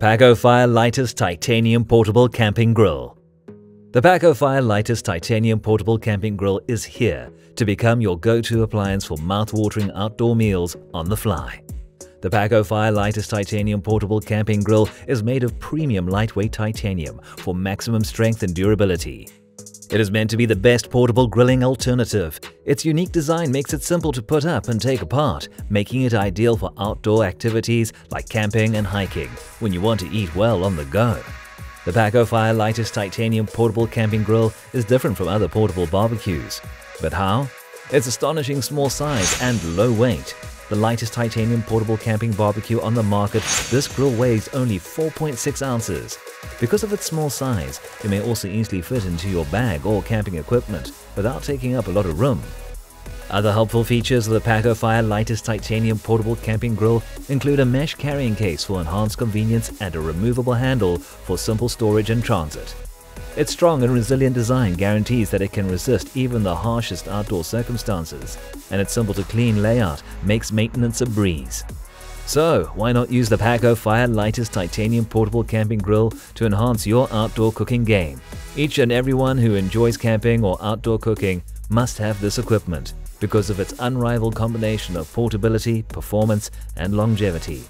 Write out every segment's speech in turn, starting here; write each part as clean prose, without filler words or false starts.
PACOFIRE Lighters Titanium Portable Camping Grill. The PACOFIRE Lighters Titanium Portable Camping Grill is here to become your go-to appliance for mouth-watering outdoor meals on the fly. The PACOFIRE Lighters Titanium Portable Camping Grill is made of premium lightweight titanium for maximum strength and durability. It is meant to be the best portable grilling alternative. Its unique design makes it simple to put up and take apart, making it ideal for outdoor activities like camping and hiking when you want to eat well on the go. The PACOFIRE Lighters Titanium Portable Camping Grill is different from other portable barbecues. But how? Its astonishing small size and low weight. The lightest titanium portable camping barbecue on the market, this grill weighs only 4.6 ounces. Because of its small size, it may also easily fit into your bag or camping equipment without taking up a lot of room. Other helpful features of the PACOFIRE Lightest Titanium Portable Camping Grill include a mesh carrying case for enhanced convenience and a removable handle for simple storage and transit. Its strong and resilient design guarantees that it can resist even the harshest outdoor circumstances, and its simple to clean layout makes maintenance a breeze. So, why not use the PACOFIRE Lightest Titanium Portable Camping Grill to enhance your outdoor cooking game? Each and everyone who enjoys camping or outdoor cooking must have this equipment because of its unrivaled combination of portability, performance, and longevity.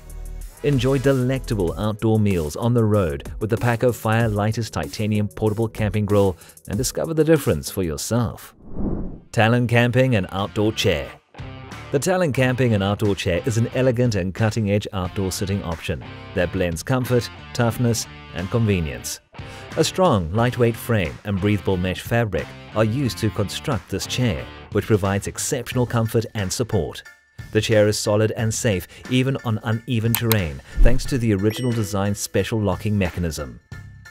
Enjoy delectable outdoor meals on the road with the PACOFIRE Lightest Titanium Portable Camping Grill and discover the difference for yourself. Talon Camping and Outdoor Chair. The Talon Camping and Outdoor Chair is an elegant and cutting-edge outdoor sitting option that blends comfort, toughness, and convenience. A strong, lightweight frame and breathable mesh fabric are used to construct this chair, which provides exceptional comfort and support. The chair is solid and safe even on uneven terrain thanks to the original design's special locking mechanism.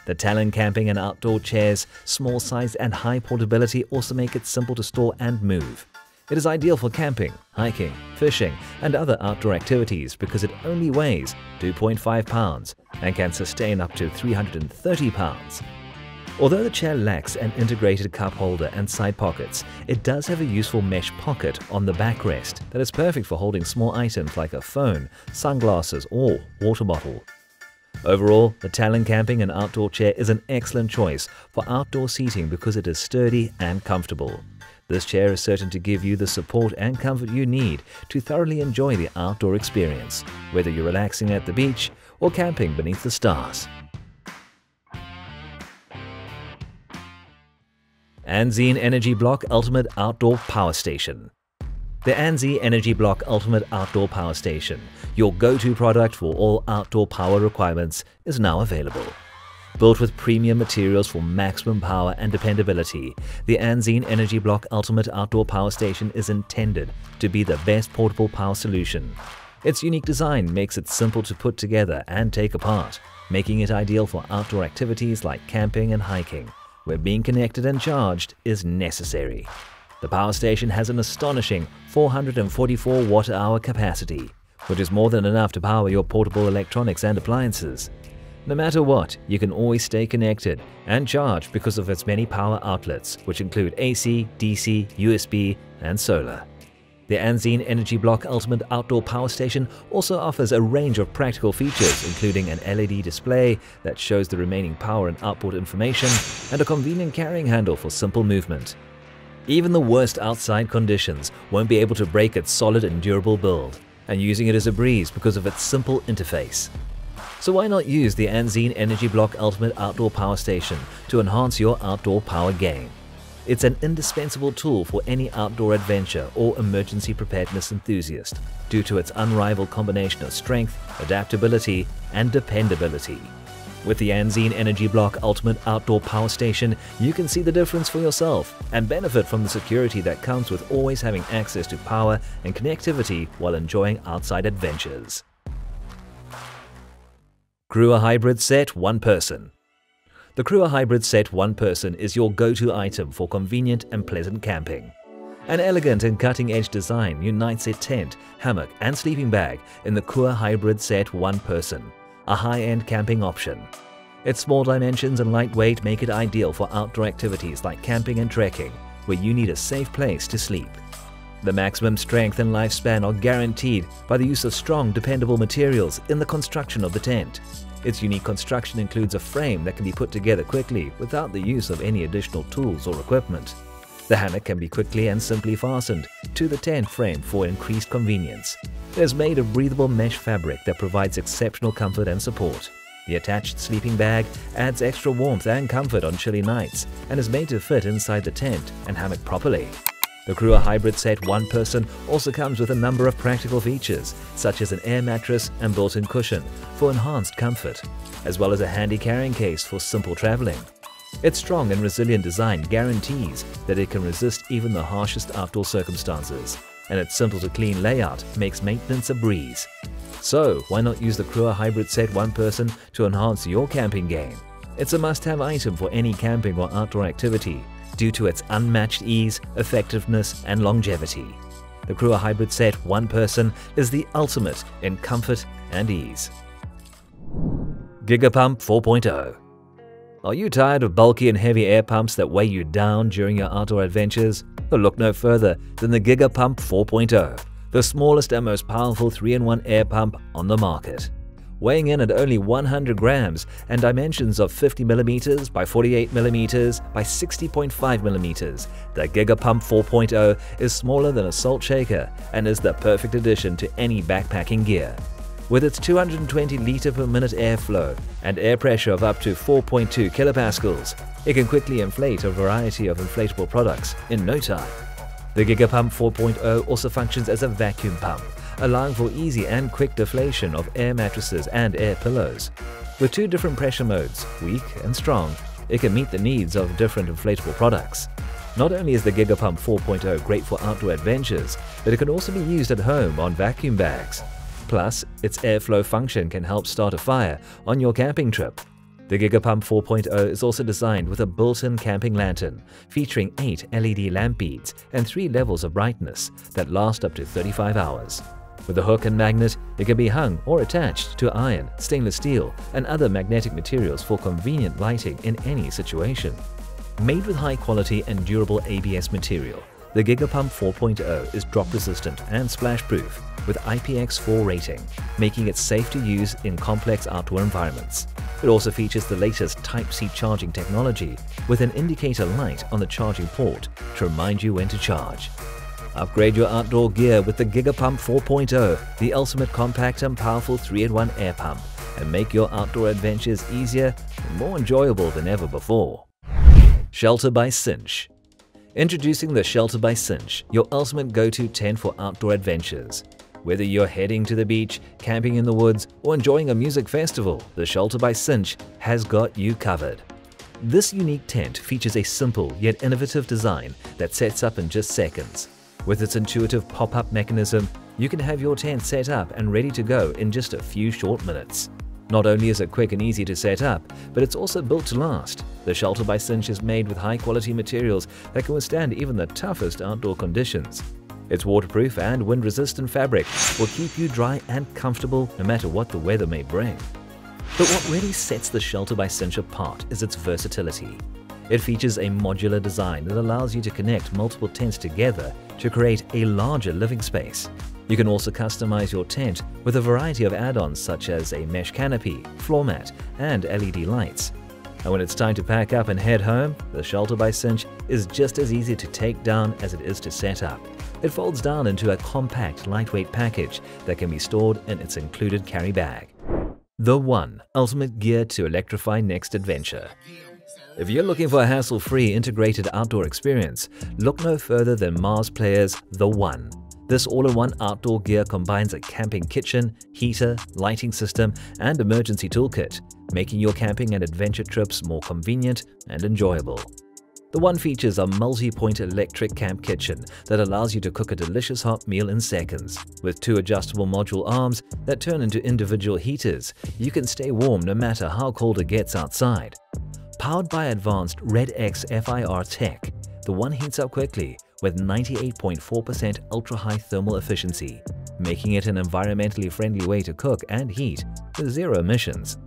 The Talon Camping and Outdoor Chair's small size and high portability also make it simple to store and move. It is ideal for camping, hiking, fishing, and other outdoor activities because it only weighs 2.5 pounds and can sustain up to 330 pounds. Although the chair lacks an integrated cup holder and side pockets, it does have a useful mesh pocket on the backrest that is perfect for holding small items like a phone, sunglasses, or water bottle. Overall, the Talon Camping and Outdoor Chair is an excellent choice for outdoor seating because it is sturdy and comfortable. This chair is certain to give you the support and comfort you need to thoroughly enjoy the outdoor experience, whether you're relaxing at the beach or camping beneath the stars. Anzene Energy Block Ultimate Outdoor Power Station. The Anzene Energy Block Ultimate Outdoor Power Station, your go-to product for all outdoor power requirements, is now available. Built with premium materials for maximum power and dependability, the Anzene Energy Block Ultimate Outdoor Power Station is intended to be the best portable power solution. Its unique design makes it simple to put together and take apart, making it ideal for outdoor activities like camping and hiking, where being connected and charged is necessary. The power station has an astonishing 444 watt-hour capacity, which is more than enough to power your portable electronics and appliances. No matter what, you can always stay connected and charged because of its many power outlets, which include AC, DC, USB, and solar. The Anzene Energy Block Ultimate Outdoor Power Station also offers a range of practical features, including an LED display that shows the remaining power and output information, and a convenient carrying handle for simple movement. Even the worst outside conditions won't be able to break its solid and durable build, and using it is a breeze because of its simple interface. So why not use the Anzene Energy Block Ultimate Outdoor Power Station to enhance your outdoor power game? It's an indispensable tool for any outdoor adventure or emergency preparedness enthusiast due to its unrivaled combination of strength, adaptability, and dependability. With the Anzene Energy Block Ultimate Outdoor Power Station, you can see the difference for yourself and benefit from the security that comes with always having access to power and connectivity while enjoying outside adventures. Crua Hybrid Set One Person. The Crua Hybrid Set One Person is your go-to item for convenient and pleasant camping. An elegant and cutting-edge design unites a tent, hammock, and sleeping bag in the Crua Hybrid Set One Person, a high-end camping option. Its small dimensions and lightweight make it ideal for outdoor activities like camping and trekking, where you need a safe place to sleep. The maximum strength and lifespan are guaranteed by the use of strong, dependable materials in the construction of the tent. Its unique construction includes a frame that can be put together quickly without the use of any additional tools or equipment. The hammock can be quickly and simply fastened to the tent frame for increased convenience. It is made of breathable mesh fabric that provides exceptional comfort and support. The attached sleeping bag adds extra warmth and comfort on chilly nights and is made to fit inside the tent and hammock properly. The Crua Hybrid Set One Person also comes with a number of practical features, such as an air mattress and built-in cushion for enhanced comfort, as well as a handy carrying case for simple traveling. Its strong and resilient design guarantees that it can resist even the harshest outdoor circumstances, and its simple-to-clean layout makes maintenance a breeze. So, why not use the Crua Hybrid Set One Person to enhance your camping game? It's a must-have item for any camping or outdoor activity, due to its unmatched ease, effectiveness and longevity. The Crua Hybrid Set One Person is the ultimate in comfort and ease. Giga Pump 4.0. Are you tired of bulky and heavy air pumps that weigh you down during your outdoor adventures? Well, look no further than the Giga Pump 4.0, the smallest and most powerful 3-in-1 air pump on the market. Weighing in at only 100 grams and dimensions of 50mm by 48mm by 60.5mm, the Giga Pump 4.0 is smaller than a salt shaker and is the perfect addition to any backpacking gear. With its 220 litre per minute airflow and air pressure of up to 4.2 kilopascals, it can quickly inflate a variety of inflatable products in no time. The Giga Pump 4.0 also functions as a vacuum pump, allowing for easy and quick deflation of air mattresses and air pillows. With two different pressure modes, weak and strong, it can meet the needs of different inflatable products. Not only is the Giga Pump 4.0 great for outdoor adventures, but it can also be used at home on vacuum bags. Plus, its airflow function can help start a fire on your camping trip. The Giga Pump 4.0 is also designed with a built-in camping lantern, featuring 8 LED lamp beads and 3 levels of brightness that last up to 35 hours. With a hook and magnet, it can be hung or attached to iron, stainless steel, and other magnetic materials for convenient lighting in any situation. Made with high-quality and durable ABS material, the Giga Pump 4.0 is drop-resistant and splash-proof with IPX4 rating, making it safe to use in complex outdoor environments. It also features the latest Type-C charging technology with an indicator light on the charging port to remind you when to charge. Upgrade your outdoor gear with the Giga Pump 4.0, the ultimate compact and powerful 3-in-1 air pump, and make your outdoor adventures easier and more enjoyable than ever before. Shelter by Cinch. Introducing the Shelter by Cinch, your ultimate go-to tent for outdoor adventures. Whether you're heading to the beach, camping in the woods, or enjoying a music festival, the Shelter by Cinch has got you covered. This unique tent features a simple yet innovative design that sets up in just seconds. With its intuitive pop-up mechanism, you can have your tent set up and ready to go in just a few short minutes. Not only is it quick and easy to set up, but it's also built to last. The Shelter by Cinch is made with high-quality materials that can withstand even the toughest outdoor conditions. Its waterproof and wind-resistant fabric will keep you dry and comfortable no matter what the weather may bring. But what really sets the Shelter by Cinch apart is its versatility. It features a modular design that allows you to connect multiple tents together to create a larger living space. You can also customize your tent with a variety of add-ons such as a mesh canopy, floor mat, and LED lights. And when it's time to pack up and head home, the Shelter by Cinch is just as easy to take down as it is to set up. It folds down into a compact, lightweight package that can be stored in its included carry bag. The One, ultimate gear to electrify next adventure. If you're looking for a hassle-free integrated outdoor experience, look no further than Mars Players' The One. This all-in-one outdoor gear combines a camping kitchen, heater, lighting system, and emergency toolkit, making your camping and adventure trips more convenient and enjoyable. The One features a multi-point electric camp kitchen that allows you to cook a delicious hot meal in seconds. With two adjustable module arms that turn into individual heaters, you can stay warm no matter how cold it gets outside. Powered by advanced Red X FIR tech, the One heats up quickly with 98.4% ultra-high thermal efficiency, making it an environmentally friendly way to cook and heat with zero emissions.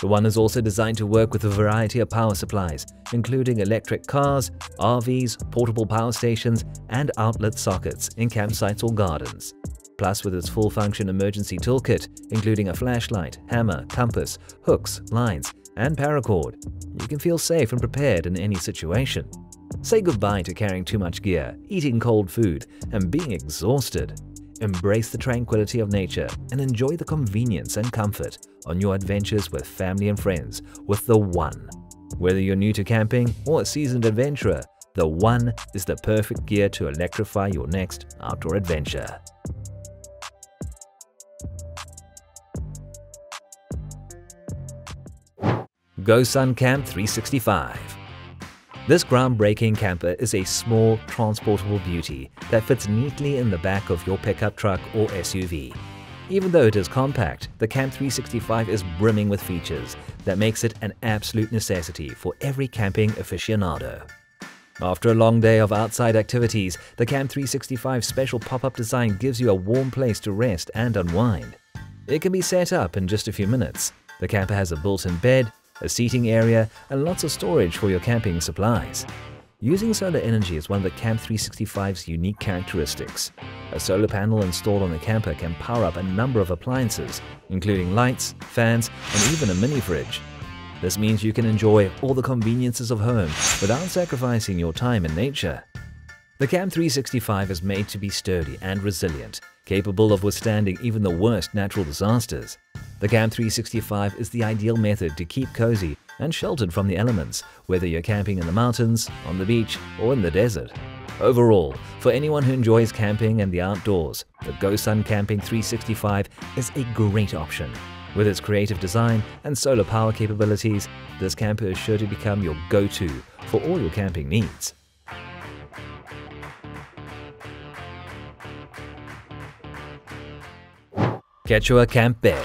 The One is also designed to work with a variety of power supplies, including electric cars, RVs, portable power stations, and outlet sockets in campsites or gardens. plus with its full-function emergency toolkit, including a flashlight, hammer, compass, hooks, lines, and paracord, you can feel safe and prepared in any situation. Say goodbye to carrying too much gear, eating cold food, and being exhausted. Embrace the tranquility of nature and enjoy the convenience and comfort on your adventures with family and friends with The One. Whether you're new to camping or a seasoned adventurer, The One is the perfect gear to electrify your next outdoor adventure. GoSun Camp365. This groundbreaking camper is a small, transportable beauty that fits neatly in the back of your pickup truck or SUV. Even though it is compact, the Camp365 is brimming with features that makes it an absolute necessity for every camping aficionado. After a long day of outside activities, the Camp365 special pop-up design gives you a warm place to rest and unwind. It can be set up in just a few minutes. The camper has a built-in bed, a seating area, and lots of storage for your camping supplies. Using solar energy is one of the Camp365's unique characteristics. A solar panel installed on the camper can power up a number of appliances, including lights, fans, and even a mini fridge. This means you can enjoy all the conveniences of home without sacrificing your time in nature. The Camp365 is made to be sturdy and resilient, capable of withstanding even the worst natural disasters. The Camp365 is the ideal method to keep cozy and sheltered from the elements, whether you're camping in the mountains, on the beach, or in the desert. Overall, for anyone who enjoys camping and the outdoors, the GoSun Camping365 is a great option. With its creative design and solar power capabilities, this camper is sure to become your go-to for all your camping needs. QUECHUA Camp Bed.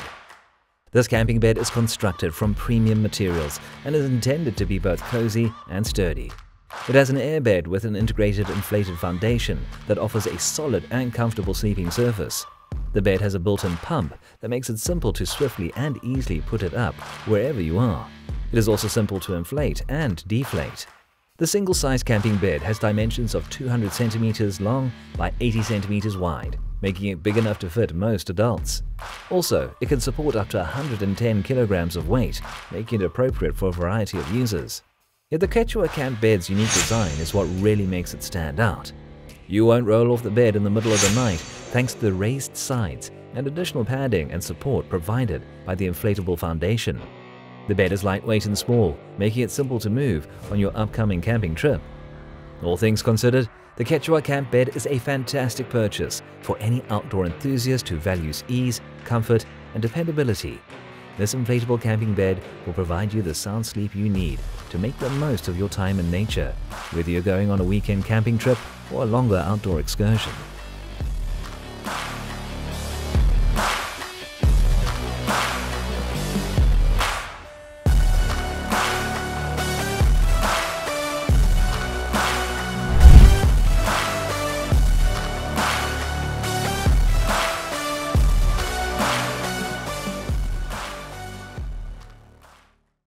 This camping bed is constructed from premium materials and is intended to be both cozy and sturdy. It has an airbed with an integrated inflated foundation that offers a solid and comfortable sleeping surface. The bed has a built-in pump that makes it simple to swiftly and easily put it up wherever you are. It is also simple to inflate and deflate. The single-size camping bed has dimensions of 200 centimeters long by 80 centimeters wide, making it big enough to fit most adults. Also, it can support up to 110 kilograms of weight, making it appropriate for a variety of users. Yet the QUECHUA Camp bed's unique design is what really makes it stand out. You won't roll off the bed in the middle of the night thanks to the raised sides and additional padding and support provided by the inflatable foundation. The bed is lightweight and small, making it simple to move on your upcoming camping trip. All things considered, the QUECHUA Camp Bed is a fantastic purchase for any outdoor enthusiast who values ease, comfort, and dependability. This inflatable camping bed will provide you the sound sleep you need to make the most of your time in nature, whether you're going on a weekend camping trip or a longer outdoor excursion.